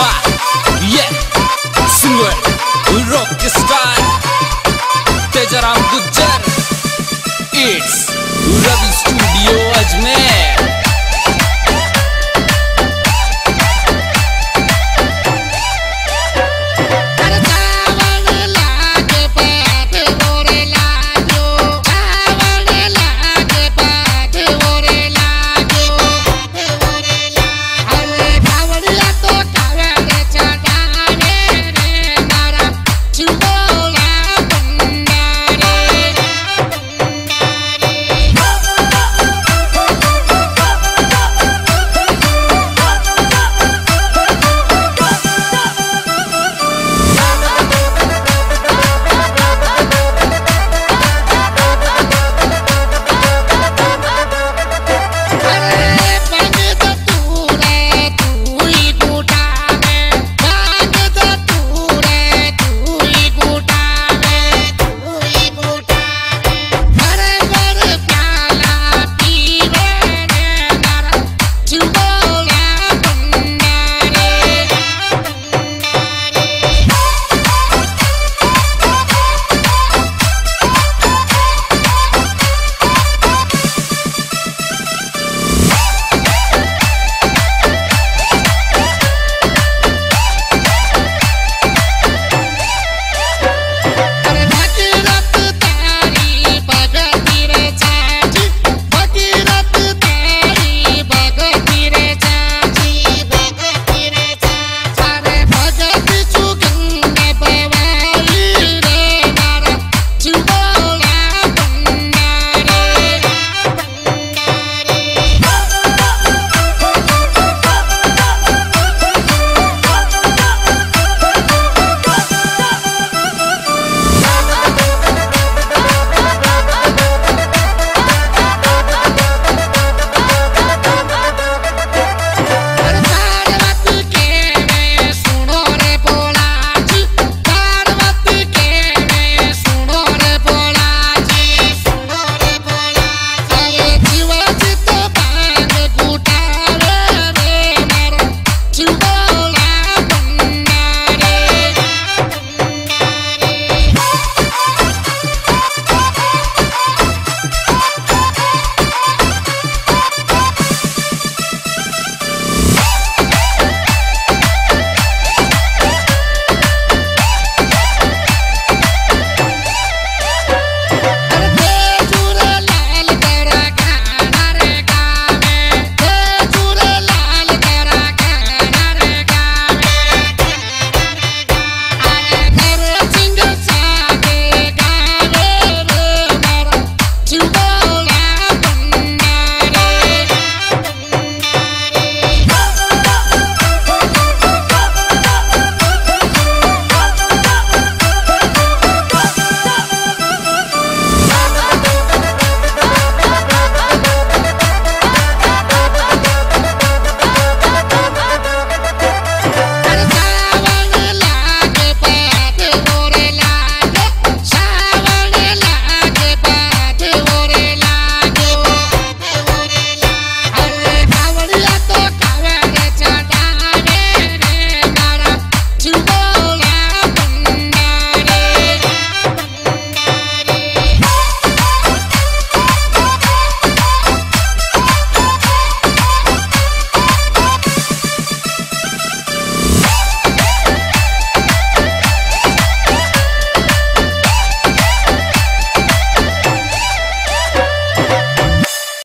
hot, yeah, singer, rock star, Tejaram Gujjar, it's Ravi.